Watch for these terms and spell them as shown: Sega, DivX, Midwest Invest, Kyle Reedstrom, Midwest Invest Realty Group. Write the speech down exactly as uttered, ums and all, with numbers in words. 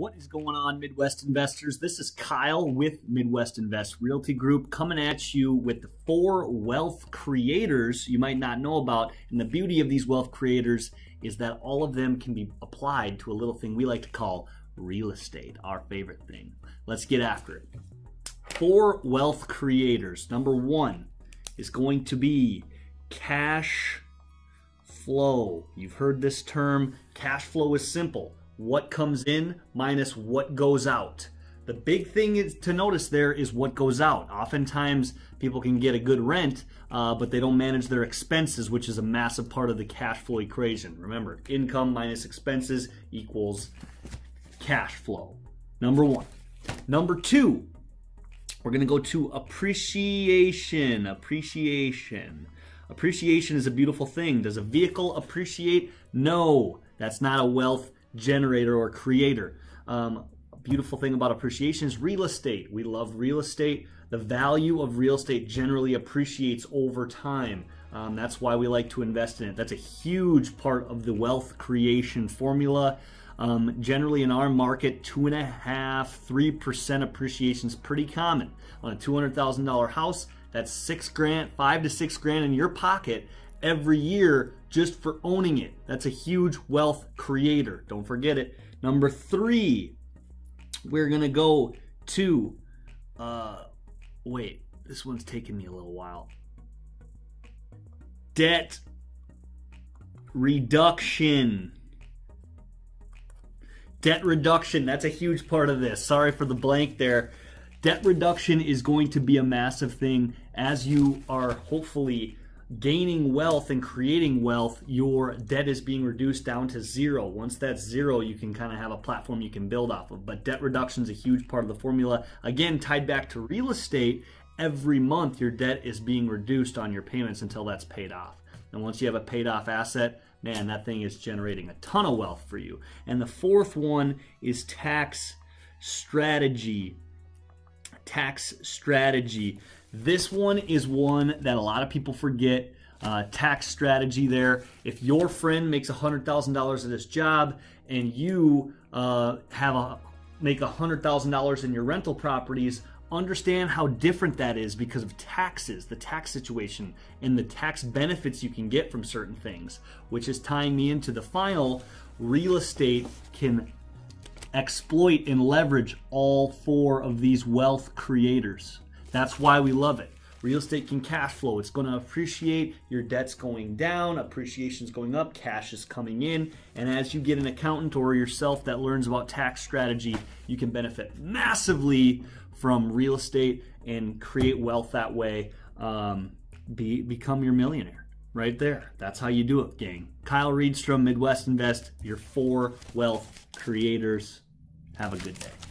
What is going on, Midwest investors? This is Kyle with Midwest Invest Realty Group coming at you with the four wealth creators you might not know about. And the beauty of these wealth creators is that all of them can be applied to a little thing we like to call real estate, our favorite thing. Let's get after it. Four wealth creators. Number one is going to be cash flow. You've heard this term. Cash flow is simple. What comes in minus what goes out. The big thing is to notice there is what goes out. Oftentimes people can get a good rent, uh, but they don't manage their expenses, which is a massive part of the cash flow equation. Remember, income minus expenses equals cash flow. Number one. Number two, we're gonna go to appreciation. Appreciation. Appreciation is a beautiful thing. Does a vehicle appreciate? No, that's not a wealth generator or creator. Um, a beautiful thing about appreciation is real estate. We love real estate. The value of real estate generally appreciates over time. Um, that's why we like to invest in it. That's a huge part of the wealth creation formula. Um, generally in our market, two and a half, three percent appreciation is pretty common. On a two hundred thousand dollar house, that's six grand, five to six grand in your pocket every year just for owning it. That's a huge wealth creator. Don't forget it. Number three, we're gonna go to, uh, wait, this one's taking me a little while. Debt reduction. Debt reduction, that's a huge part of this. Sorry for the blank there. Debt reduction is going to be a massive thing as you are hopefully gaining wealth and creating wealth. Your debt is being reduced down to zero. Once that's zero, you can kind of have a platform you can build off of. But debt reduction is a huge part of the formula. Again, tied back to real estate, every month your debt is being reduced on your payments until that's paid off. And once you have a paid off asset, man, that thing is generating a ton of wealth for you. And the fourth one is tax strategy. Tax strategy. This one is one that a lot of people forget. Uh, tax strategy there. If your friend makes one hundred thousand dollars at his job and you uh, have a, make one hundred thousand dollars in your rental properties, understand how different that is because of taxes, the tax situation, and the tax benefits you can get from certain things, which is tying me into the final. Real estate can exploit and leverage all four of these wealth creators. That's why we love it. Real estate can cash flow. It's going to appreciate. Your debt's going down, appreciation's going up, cash is coming in. And as you get an accountant or yourself that learns about tax strategy, you can benefit massively from real estate and create wealth that way. Um, be, become your millionaire right there. That's how you do it, gang. Kyle Reedstrom, Midwest Invest, your four wealth creators. Have a good day.